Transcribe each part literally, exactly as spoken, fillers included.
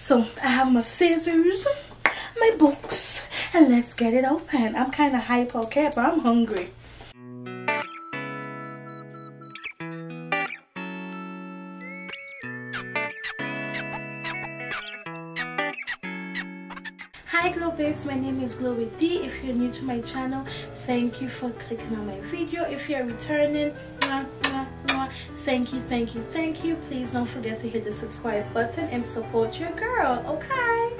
So I have my scissors, my books, and let's get it open. I'm kind of hype, okay, but I'm hungry. Hi Glow Babes, my name is Glow With D. If you're new to my channel, thank you for clicking on my video. If you're returning, mwah, mwah, mwah, thank you, thank you, thank you. Please don't forget to hit the subscribe button and support your girl, okay?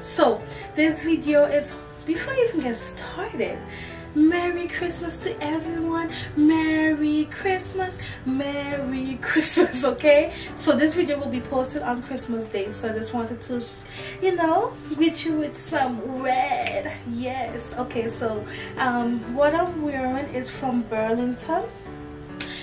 So, this video is, before you even get started, Merry Christmas to everyone. Merry Christmas, Merry Christmas, okay? So this video will be posted on Christmas Day, so I just wanted to, you know, greet you with some red. Yes, okay, so um, what I'm wearing is from Burlington.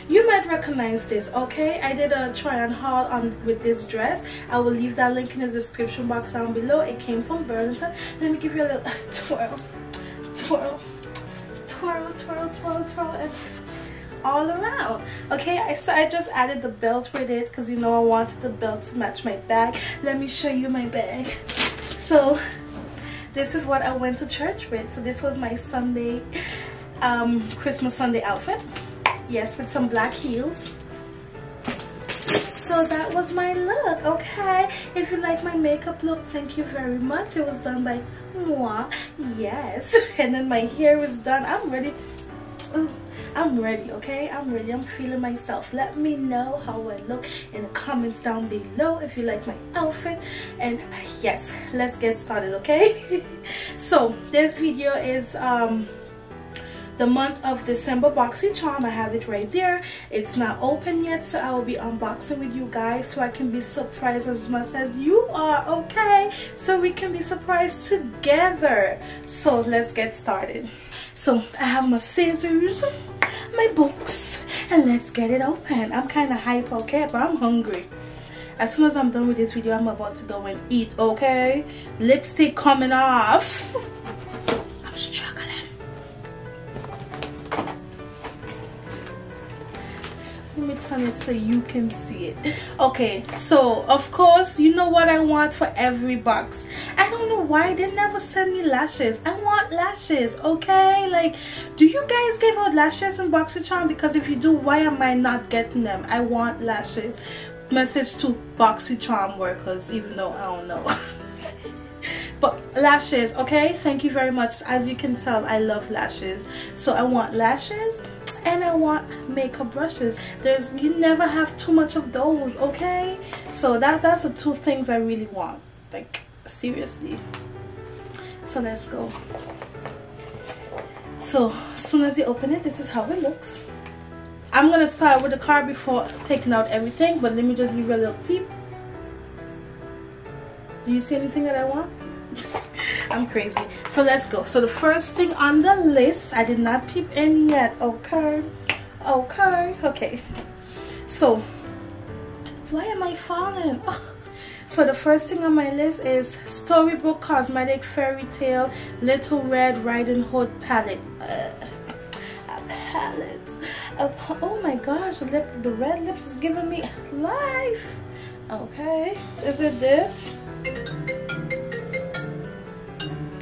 You might recognize this, okay? I did a try on haul on with this dress. I will leave that link in the description box down below. It came from Burlington. Let me give you a little uh, twirl, twirl. Twirl, twirl, twirl, twirl, and all around. Okay, I, so I just added the belt with it because you know I wanted the belt to match my bag. Let me show you my bag. So this is what I went to church with. So this was my Sunday, um, Christmas Sunday outfit. Yes, with some black heels. So that was my look, okay? If you like my makeup look, thank you very much. It was done by moi, yes. And then my hair is done. I'm ready. I'm ready, okay? I'm ready. I'm feeling myself. Let me know how I look in the comments down below if you like my outfit. And yes, let's get started, okay? So this video is... um. the month of December BoxyCharm. I have it right there. It's not open yet, so I will be unboxing with you guys so I can be surprised as much as you are, okay? So we can be surprised together. So let's get started. So I have my scissors, my books, and let's get it open. I'm kind of hype, okay, but I'm hungry. As soon as I'm done with this video, I'm about to go and eat, okay? Lipstick coming off. I'm struggling. Let me turn it so you can see it. Okay, so of course you know what I want for every box. I don't know why they never send me lashes. I want lashes, okay? Like, do you guys give out lashes in BoxyCharm? Because if you do, why am I not getting them? I want lashes. Message to BoxyCharm workers, even though I don't know. But lashes, okay? Thank you very much. As you can tell, I love lashes. So I want lashes. And I want makeup brushes. There's, you never have too much of those, okay? So that that's the two things I really want, like, seriously. So let's go. So as soon as you open it, this is how it looks. I'm gonna start with the card before taking out everything, but let me just give you a little peep. Do you see anything that I want? I'm crazy. So let's go. So the first thing on the list, I did not peep in yet. Okay, okay, okay. So why am I falling? Oh. So the first thing on my list is Storybook Cosmetic Fairy Tale Little Red Riding Hood palette. Uh, a palette. A pa oh my gosh, the lip, the red lips is giving me life. Okay, is it this?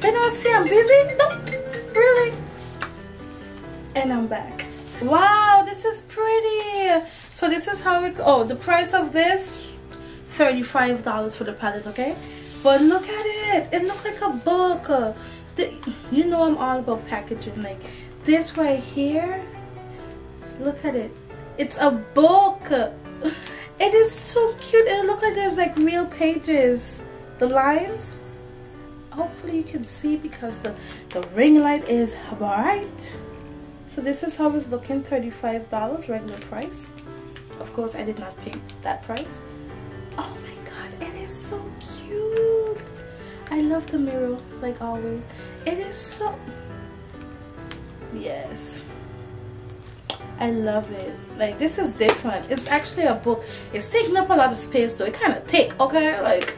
They don't see I'm busy? No, really? And I'm back. Wow, this is pretty. So this is how it, oh, the price of this, thirty-five dollars for the palette, okay? But look at it, it looks like a book. The, you know I'm all about packaging, like this right here, look at it. It's a book. It is too cute, it looks like there's like real pages. The lines. Hopefully you can see because the, the ring light is bright. So this is how it's looking, thirty-five dollars regular price. Of course I did not pay that price. Oh my god, it is so cute. I love the mirror like always. It is so... yes. I love it. Like this is different. It's actually a book. It's taking up a lot of space though. It kind of thick, okay? Like...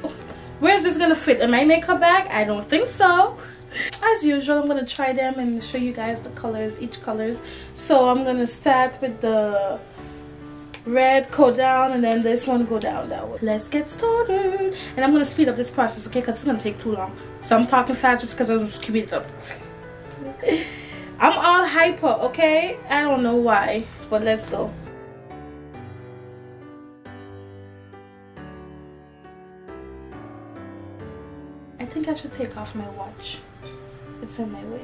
where is this gonna fit? In my makeup bag? I don't think so. As usual, I'm gonna try them and show you guys the colors, each colors. So I'm gonna start with the red go down and then this one go down that way. Let's get started. And I'm gonna speed up this process, okay, because it's gonna take too long. So I'm talking fast just because I'm just keeping it up. I'm all hyper, okay? I don't know why, but let's go. I think I should take off my watch. It's on my way.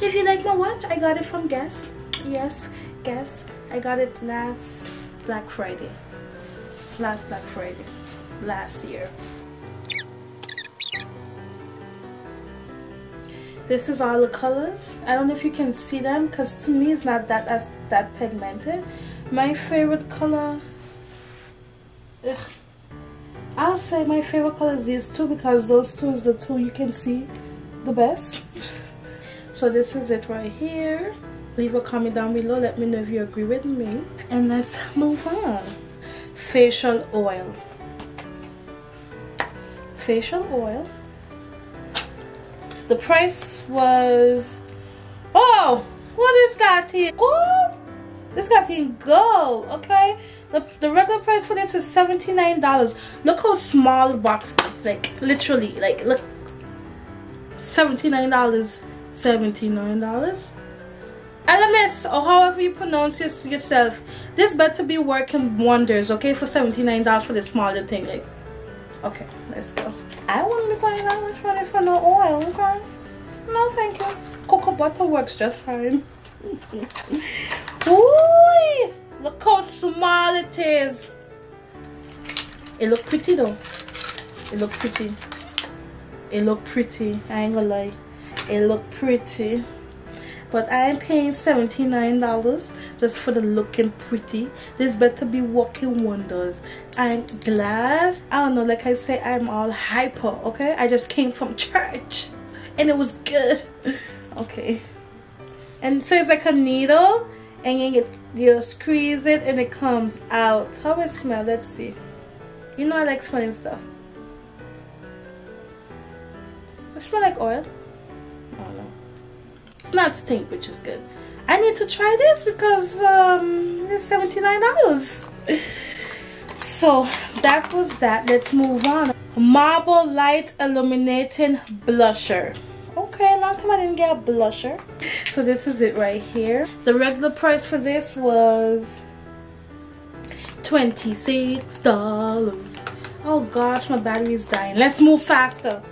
If you like my watch, I got it from Guess. Yes, Guess. I got it last Black Friday. Last Black Friday. Last year. This is all the colors. I don't know if you can see them because to me it's not that as that pigmented. My favorite color... Ugh. I'll say my favorite color is these two because those two is the two you can see the best. So this is it right here. Leave a comment down below. Let me know if you agree with me. And let's move on. Facial oil. Facial oil. The price was... Oh! What is that here? Gold? This got here gold, okay? The, the regular price for this is seventy-nine dollars. Look how small the box is. Like, literally. Like, look. seventy-nine dollars. seventy-nine dollars. Elemis, or however you pronounce it yourself, this better be working wonders, okay, for seventy-nine dollars for this smaller thing. Like, okay, let's go. I wouldn't be paying that much money for no oil, okay? No, thank you. Cocoa butter works just fine. Ooh, look how small it is. It look pretty though. It look pretty. It look pretty. I ain't gonna lie. It look pretty, but I am paying seventy-nine dollars just for the looking pretty. This better be working wonders. I'm glad. I don't know, like I say, I'm all hyper, okay? I just came from church and it was good. Okay, and so it's like a needle and you, get, you squeeze it and it comes out. How it smell? Let's see. You know I like smelling stuff. It smell like oil. I don't know. It's not stink, which is good. I need to try this because um, it's seventy-nine dollars. So that was that. Let's move on. Marble Light Illuminating Blusher. Okay, long time I didn't get a blusher. So this is it right here. The regular price for this was twenty-six dollars. Oh gosh, my battery is dying. Let's move faster.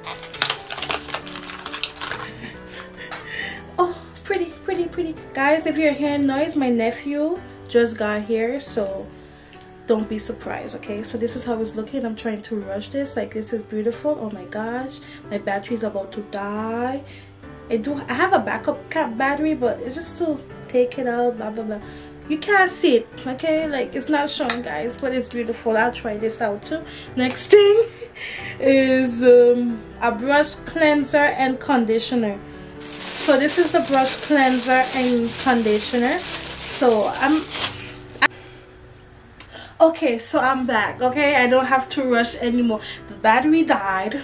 Pretty, pretty, pretty. Guys, if you're hearing noise, my nephew just got here, so don't be surprised, okay? So this is how it's looking. I'm trying to rush this. Like, this is beautiful. Oh my gosh. My battery's about to die. I do. I have a backup cap battery, but it's just to take it out, blah, blah, blah. You can't see it, okay? Like, it's not showing, guys, but it's beautiful. I'll try this out, too. Next thing is um, a brush cleanser and conditioner. So this is the brush cleanser and conditioner. So I'm, I'm okay. So I'm back. Okay, I don't have to rush anymore. The battery died.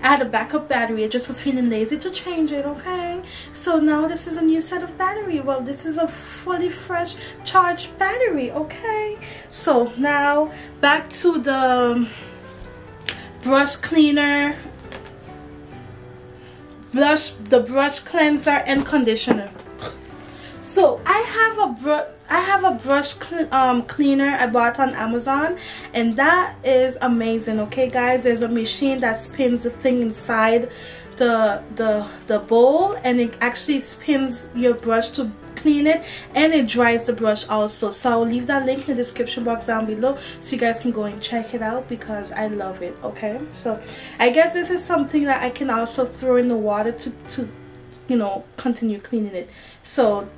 I had a backup battery. I just was feeling lazy to change it. Okay. So now this is a new set of battery. Well, this is a fully fresh charged battery. Okay. So now back to the brush cleaner. Blush, the brush cleanser and conditioner. So I have a brush I have a brush cl um, cleaner I bought on Amazon, and that is amazing. Okay, guys, there's a machine that spins the thing inside the the the bowl, and it actually spins your brush to clean it, and it dries the brush also. So I'll leave that link in the description box down below so you guys can go and check it out because I love it. Okay, so I guess this is something that I can also throw in the water to to you know continue cleaning it. So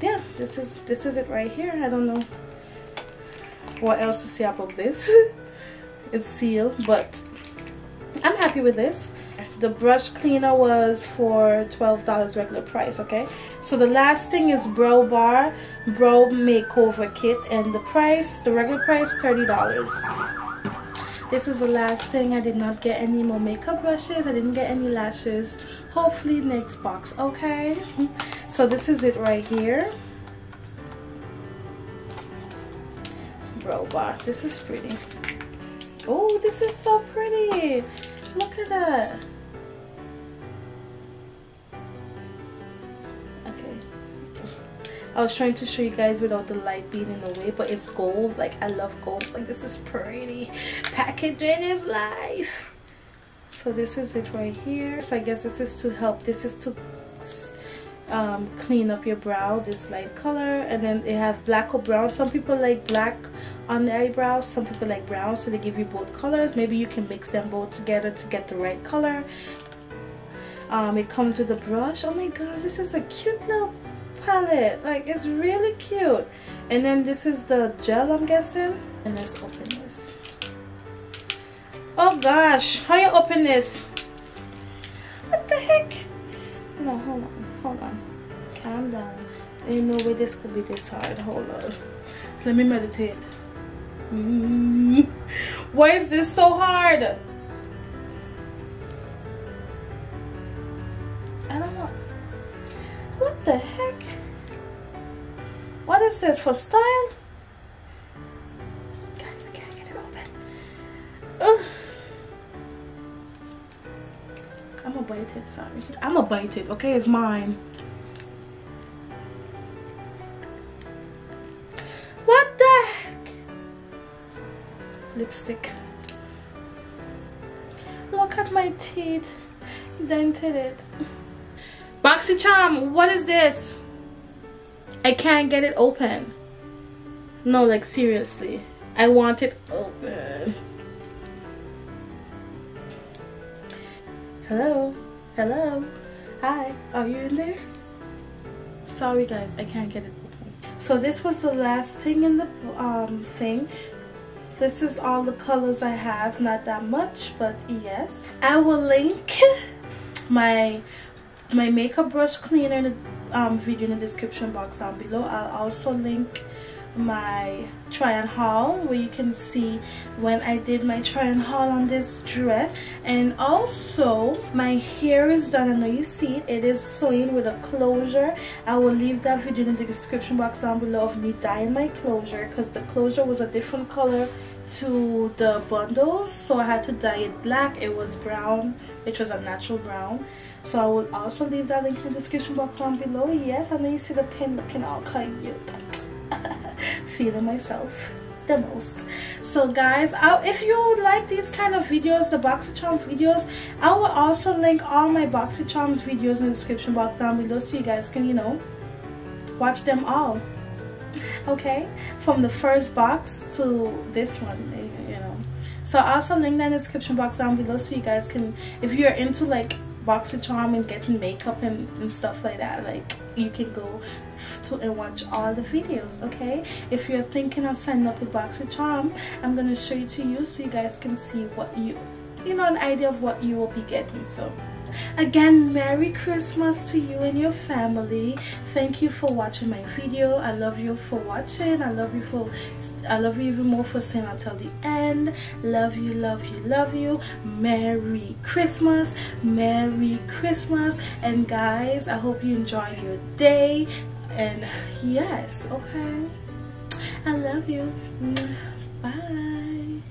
yeah, this is this is it right here. I don't know what else to say about this. It's sealed, but I'm happy with this. The brush cleaner was for twelve dollars regular price, okay? So the last thing is Brow Bar, Brow Makeover Kit, and the price, the regular price, thirty dollars. This is the last thing. I did not get any more makeup brushes. I didn't get any lashes. Hopefully next box, okay? So this is it right here. back. This is pretty. Oh, this is so pretty. Look at that. I was trying to show you guys without the light being in the way, but it's gold. Like, I love gold. Like, this is pretty. Packaging is life. So this is it right here. So I guess this is to help. This is to um, clean up your brow, this light color. And then they have black or brown. Some people like black on the eyebrows. Some people like brown. So they give you both colors. Maybe you can mix them both together to get the right color. Um, it comes with a brush. Oh my god, this is a cute little palette. Like, it's really cute. And then this is the gel, I'm guessing. And let's open this. Oh gosh, how you open this? What the heck? No, hold on, hold on, calm down. Ain't no way this could be this hard. Hold on, let me meditate. mm. Why is this so hard? I don't know. What the heck? What is this for style? Guys, I can't get it open. Ugh. I'm gonna bite it, sorry. I'm gonna bite it, okay? It's mine. What the heck? Lipstick. Look at my teeth. Dented it. BoxyCharm, what is this? I can't get it open. No, like, seriously. I want it open. Hello? Hello? Hi, are you in there? Sorry guys, I can't get it open. So this was the last thing in the um, thing. This is all the colors I have. Not that much, but yes. I will link my... my makeup brush cleaner in the um, video in the description box down below. I'll also link my try and haul where you can see when I did my try and haul on this dress. And also my hair is done. I know you see it. It is sewing with a closure. I will leave that video in the description box down below of me dyeing my closure, because the closure was a different color to the bundles, so I had to dye it black. It was brown, which was a natural brown. So I will also leave that link in the description box down below. Yes, I know you see the pin looking all cute. Feeling myself the most. So guys, I'll, if you like these kind of videos, the BoxyCharm videos, I will also link all my BoxyCharm videos in the description box down below, so you guys can, you know, watch them all. Okay, from the first box to this one, you know. So I'll also link that in the description box down below, so you guys can, if you're into like BoxyCharm and getting makeup and, and stuff like that, like, you can go to and watch all the videos. Okay, if you're thinking of signing up with BoxyCharm, I'm gonna show it to you so you guys can see what you you know, an idea of what you will be getting. So again, Merry Christmas to you and your family. Thank you for watching my video. I love you for watching. I love you for I love you even more for staying until the end. Love you, love you, love you. Merry Christmas. Merry Christmas. And guys, I hope you enjoy your day. And yes, okay, I love you. Bye.